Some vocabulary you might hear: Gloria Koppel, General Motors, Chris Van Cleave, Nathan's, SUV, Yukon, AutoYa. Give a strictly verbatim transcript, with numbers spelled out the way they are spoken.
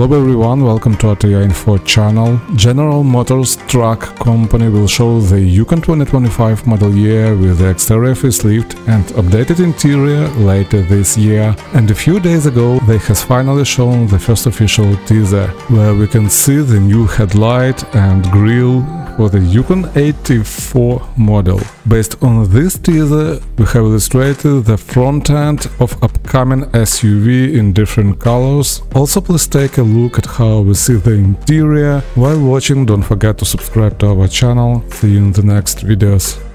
Hello everyone, welcome to AutoYa Info channel. General Motors Truck Company will show the Yukon twenty twenty-five model year with the exterior facelift and updated interior later this year. And a few days ago they has finally shown the first official teaser, where we can see the new headlight and grille for the Yukon eighty-four model. Based on this teaser, we have illustrated the front end of upcoming S U V in different colors. Also, please take a look at how we see the interior. While watching, don't forget to subscribe to our channel. See you in the next videos.